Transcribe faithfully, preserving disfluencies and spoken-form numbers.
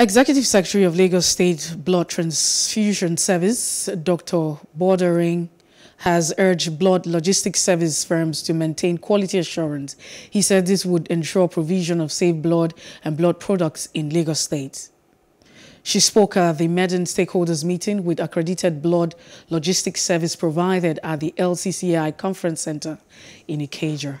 Executive Secretary of Lagos State Blood Transfusion Service, Doctor Bodunrin, has urged blood logistics service firms to maintain quality assurance. He said this would ensure provision of safe blood and blood products in Lagos State. She spoke at the Medin stakeholders meeting with accredited blood logistics service provided at the L C C I Conference Center in Ikeja.